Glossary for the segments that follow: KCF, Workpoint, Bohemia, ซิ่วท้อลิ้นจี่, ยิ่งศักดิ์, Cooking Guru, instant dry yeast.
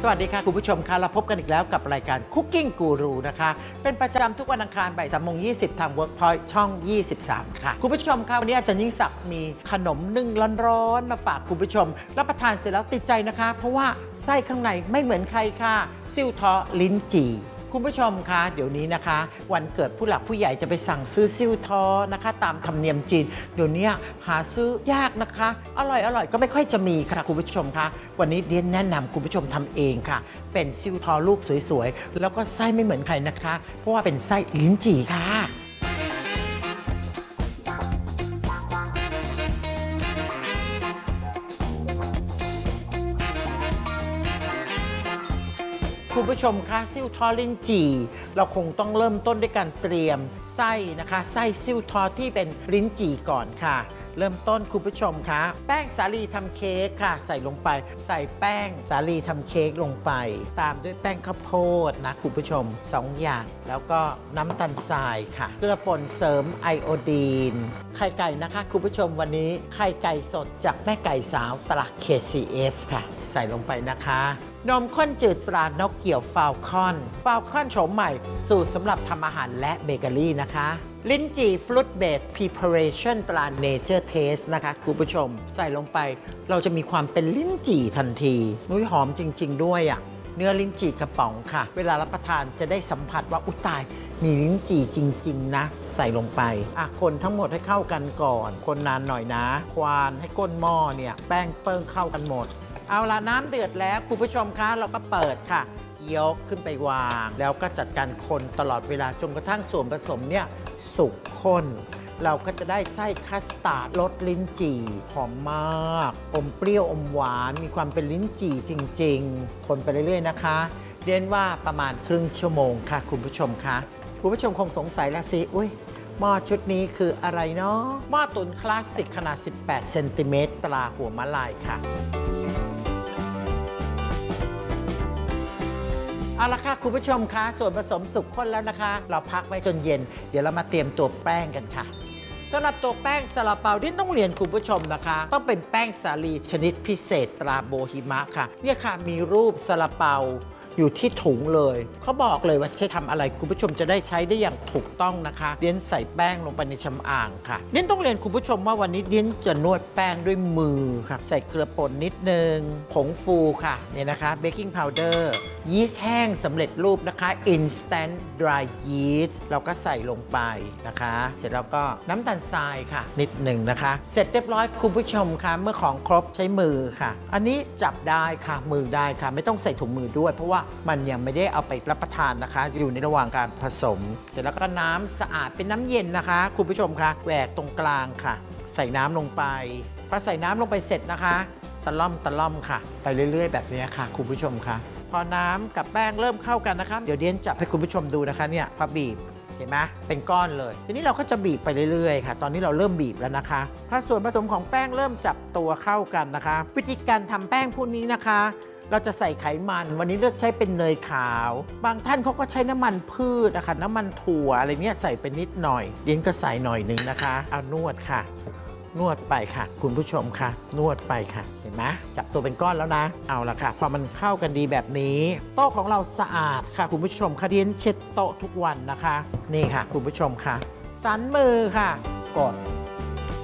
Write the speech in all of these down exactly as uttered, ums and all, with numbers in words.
สวัสดีค่ะคุณผู้ชมค่ะเราพบกันอีกแล้วกับรายการ Cooking Guru นะคะเป็นประจำทุกวันอังคารบ่ายสามโมงยี่สิบทาง Workpoint ช่องยี่สิบสามค่ะคุณผู้ชมค่ะวันนี้อาจารย์ยิ่งศักดิ์มีขนมนึ่งร้อนๆมาฝากคุณผู้ชมรับประทานเสร็จแล้วติดใจนะคะเพราะว่าไส้ข้างในไม่เหมือนใครค่ะซิ่วท้อลิ้นจี่คุณผู้ชมคะเดี๋ยวนี้นะคะวันเกิดผู้หลักผู้ใหญ่จะไปสั่งซื้อซิ่วท้อนะคะตามธรรมเนียมจีนเดี๋ยวนี้หาซื้อยากนะคะอร่อยอร่อยก็ไม่ค่อยจะมีค่ะคุณผู้ชมคะวันนี้เดียนแนะนำคุณผู้ชมทำเองค่ะเป็นซิ่วท้อลูกสวยๆแล้วก็ไส้ไม่เหมือนใครนะคะเพราะว่าเป็นไส้ลิ้นจี่ค่ะคุณผู้ชมคะซิ่วท้อลิ้นจี่เราคงต้องเริ่มต้นด้วยการเตรียมไส้นะคะไส้ซิ่วท้อที่เป็นลิ้นจี่ก่อนค่ะเริ่มต้นคุณผู้ชมคะแป้งสาลีทำเค้กค่ะใส่ลงไปใส่แป้งสาลีทำเค้กลงไปตามด้วยแป้งข้าวโพดนะคุณผู้ชมสองอย่างแล้วก็น้ำตาลทรายค่ะเกลือป่นเสริมไอโอดีนไข่ไก่นะคะคุณผู้ชมวันนี้ไข่ไก่สดจากแม่ไก่สาวตลาด เค ซี เอฟ ค่ะใส่ลงไปนะคะนมข้นจืดตรานกเกี่ยวฟาวคอนฟาวคอนโฉมใหม่สูตรสำหรับทำอาหารและเบเกอรี่นะคะลิ้นจี่ฟรุตเบสพรีพาเรชั่นตราเนเจอร์เทสนะคะคุณผู้ชมใส่ลงไปเราจะมีความเป็นลิ้นจี่ทันทีนุ้ยหอมจริงๆด้วยอ่ะเนื้อลิ้นจี่กระป๋องค่ะเวลารับประทานจะได้สัมผัสว่าอุ๊ยตายมีลิ้นจี่จริงๆนะใส่ลงไปอ่ะคนทั้งหมดให้เข้ากันก่อนคนนานหน่อยนะควานให้ก้นหม้อเนี่ยแป้งเปิ้งเข้ากันหมดเอาละน้ำเดือดแล้วคุณผู้ชมคะเราก็เปิดค่ะยกขึ้นไปวางแล้วก็จัดการคนตลอดเวลาจนกระทั่งส่วนผสมเนี่ยสุกข้นเราก็จะได้ไส้คัสตาร์ดรสลิ้นจี่หอมมากอมเปรี้ยวอมหวานมีความเป็นลิ้นจี่จริงๆคนไปเรื่อยๆนะคะเรียนว่าประมาณครึ่งชั่วโมงค่ะคุณผู้ชมคะคุณผู้ชมคงสงสัยละสิอุ้ยหม้อชุดนี้คืออะไรเนาะหม้อตุ๋นคลาสสิกขนาดสิบแปดเซนติเมตรปลาหัวมะลายค่ะเอาละค่ะคุณผู้ชมคะส่วนผสมสุกข้นแล้วนะคะเราพักไว้จนเย็นเดี๋ยวเรามาเตรียมตัวแป้งกันค่ะสำหรับตัวแป้งซาลาเปาที่ต้องเรียนคุณผู้ชมนะคะต้องเป็นแป้งสาลีชนิดพิเศษตราโบฮิมะค่ะเนี่ยค่ะมีรูปซาลาเปาอยู่ที่ถุงเลยเขาบอกเลยว่าใช้ทำอะไรคุณผู้ชมจะได้ใช้ได้อย่างถูกต้องนะคะเดียนใส่แป้งลงไปในชำอ่างค่ะเดียนต้องเรียนคุณผู้ชมว่าวันนี้เดียนจะนวดแป้งด้วยมือค่ะใส่เกลือป่นนิดนึงผงฟูค่ะเนี่ยนะคะเบกกิ้งพาวเดอร์ยีสต์แห้งสำเร็จรูปนะคะ instant dry yeast เราก็ใส่ลงไปนะคะเสร็จแล้วก็น้ำตาลทรายค่ะนิดหนึ่งนะคะเสร็จเรียบร้อยคุณผู้ชมค่ะเมื่อของครบใช้มือค่ะอันนี้จับได้ค่ะมือได้ค่ะไม่ต้องใส่ถุงมือด้วยเพราะว่ามันยังไม่ได้เอาไปรับประทานนะคะอยู่ในระหว่างการผสมเสร็จแล้วก็น้ำสะอาดเป็นน้ำเย็นนะคะคุณผู้ชมคะแหวกตรงกลางค่ะใส่น้ำลงไปพอใส่น้ำลงไปเสร็จนะคะตะล่อมตะล่อมค่ะไปเรื่อยๆแบบนี้ค่ะคุณผู้ชมคะพอน้ำกับแป้งเริ่มเข้ากันนะคะเดี๋ยวเดียนจับให้คุณผู้ชมดูนะคะเนี่ยพอบีบเห็นไหมเป็นก้อนเลยทีนี้เราก็จะบีบไปเรื่อยๆค่ะตอนนี้เราเริ่มบีบแล้วนะคะถ้าส่วนผสมของแป้งเริ่มจับตัวเข้ากันนะคะวิธีการทำแป้งพวกนี้นะคะเราจะใส่ไขมันวันนี้เลือกใช้เป็นเนยขาวบางท่านเขาก็ใช้น้ำมันพืชนะคะน้ำมันถั่วอะไรเนี้ยใส่ไปนิดหน่อยเดี๋ยวก็ใส่หน่อยหนึ่งนะคะเอานวดค่ะนวดไปค่ะคุณผู้ชมค่ะนวดไปค่ะเห็นไหมจับตัวเป็นก้อนแล้วนะเอาละค่ะพอมันเข้ากันดีแบบนี้โต๊ะของเราสะอาดค่ะคุณผู้ชมค่ะเดี๋ยวเช็ดโต๊ะทุกวันนะคะนี่ค่ะคุณผู้ชมค่ะสันมือค่ะกด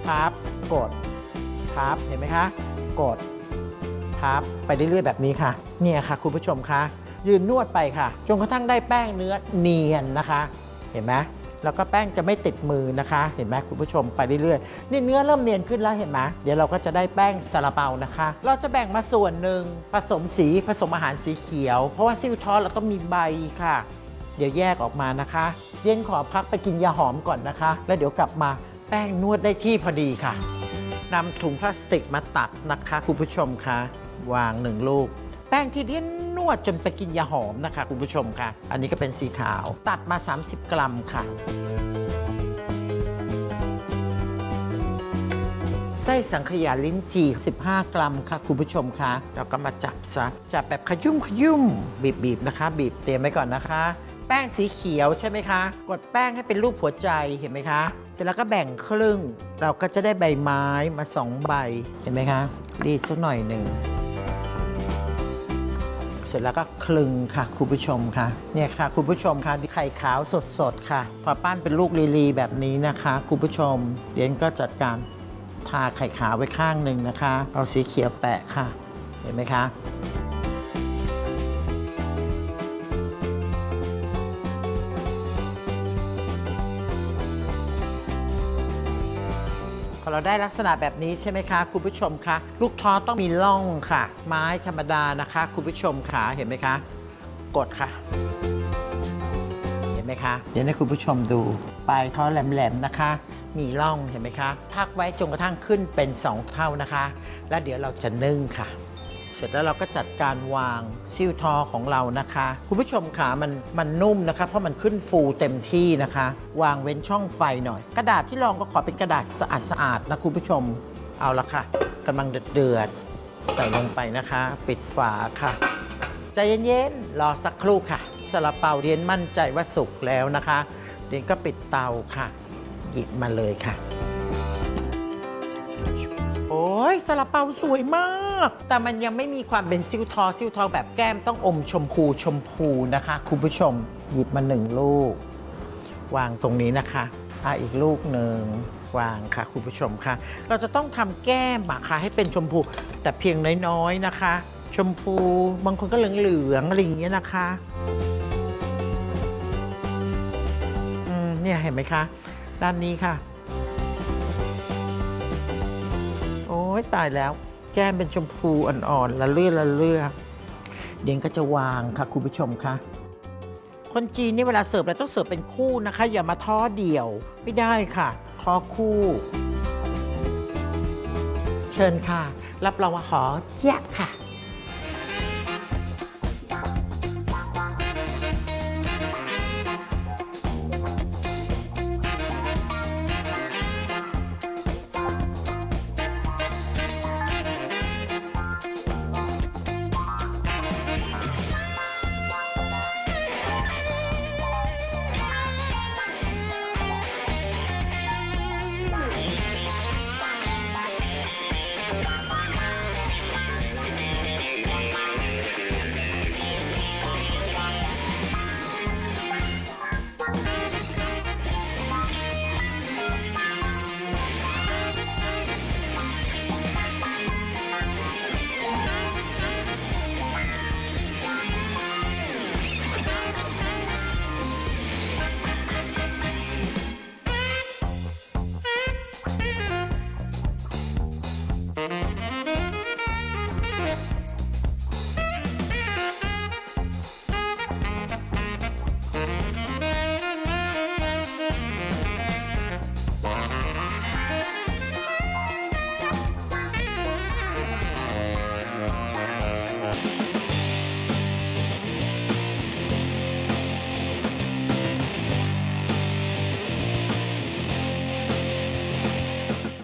ทับกดทับเห็นไหมคะกดครับไปเรื่อยๆแบบนี้ค่ะเนี่ยค่ะคุณผู้ชมคะยืนนวดไปค่ะจนกระทั่งได้แป้งเนื้อเนียนนะคะเห็นไหมแล้วก็แป้งจะไม่ติดมือนะคะเห็นไหมคุณผู้ชมไปเรื่อยๆนี่เนื้อเริ่มเนียนขึ้นแล้วเห็นไหมเดี๋ยวเราก็จะได้แป้งซาลาเปานะคะเราจะแบ่งมาส่วนหนึ่งผสมสีผสมอาหารสีเขียวเพราะว่าซิ่วท้อเราต้องมีใบค่ะเดี๋ยวแยกออกมานะคะเย็นขอพักไปกินยาหอมก่อนนะคะแล้วเดี๋ยวกลับมาแป้งนวดได้ที่พอดีค่ะนำถุงพลาสติกมาตัดนะคะคุณผู้ชมคะวางหนึ่งลูกแป้งที่เดี่ยนวดจนไปกินยาหอมนะคะคุณผู้ชมค่ะอันนี้ก็เป็นสีขาวตัดมาสามสิบกรัมค่ะไส้สังขยาลิ้นจี่สิบห้ากรัมค่ะคุณผู้ชมค่ะเราก็มาจับซะจับแบบขยุ่มขยุ่มบีบๆนะคะบีบเตรียมไว้ก่อนนะคะแป้งสีเขียวใช่ไหมคะกดแป้งให้เป็นรูปหัวใจเห็นไหมคะเสร็จแล้วก็แบ่งครึ่งเราก็จะได้ใบไม้มาสองใบเห็นไหมคะรีดสักหน่อยหนึ่ง เสร็จแล้วก็คลึงค่ะคุณผู้ชมค่ะเนี่ยค่ะคุณผู้ชมค่ะไข่ขาวสดๆค่ะพอปั้นเป็นลูกลีๆแบบนี้นะคะคุณผู้ชมเดี๋ยวก็จัดการทาไข่ขาวไว้ข้างหนึ่งนะคะเอาสีเขียวแปะค่ะเห็นไหมคะเราได้ลักษณะแบบนี้ใช่ไหมคะคุณผู้ชมคะลูกท้อต้องมีร่องค่ะไม้ธรรมดานะคะคุณผู้ชมขาเห็นไหมคะกดค่ะเห็นไหมคะเดี๋ยวให้คุณผู้ชมดูปลายท้อแหลมๆนะคะมีร่องเห็นไหมคะพักไว้จนกระทั่งขึ้นเป็นสองเท่านะคะแล้วเดี๋ยวเราจะนึ่งค่ะเสร็จแล้วเราก็จัดการวางซิ่วทอของเรานะคะคุณผู้ชมขามันมันนุ่มนะคะเพราะมันขึ้นฟูเต็มที่นะคะวางเว้นช่องไฟหน่อยกระดาษที่รองก็ขอเป็นกระดาษสะอาดสะอาดนะคุณผู้ชมเอาละค่ะกำลังเดือดเดือดใส่ลงไปนะคะปิดฝาค่ะใจเย็นๆรอสักครู่ค่ะซาลาเปาเรียนมั่นใจว่าสุกแล้วนะคะเรียนก็ปิดเตาค่ะหยิบมาเลยค่ะโอ้ยซาลาเปาสวยมากแต่มันยังไม่มีความเป็นซิ่วทอซิ่วทอแบบแก้มต้องอมชมพูชมพูนะคะคุณผู้ชมหยิบมาหนึ่งลูกวางตรงนี้นะคะอ่ะอีกลูกหนึ่งวางค่ะคุณผู้ชมค่ะเราจะต้องทำแก้มค่ะให้เป็นชมพูแต่เพียงน้อยๆนะคะชมพูบางคนก็เหลืองๆอะไรอย่างเงี้ยนะคะอืมเนี่ยเห็นไหมคะด้านนี้ค่ะโอ้ยตายแล้วแก้มเป็นชมพูอ่อนๆละเลือละเลือเดี๋ยวก็จะวางค่ะคุณผู้ชมค่ะคนจีนนี่เวลาเสิร์ฟเราต้องเสิร์ฟเป็นคู่นะคะอย่ามาท้อเดี่ยวไม่ได้ค่ะท้อคู่เชิญค่ะรับรองว่าหอเจี๊ยบค่ะ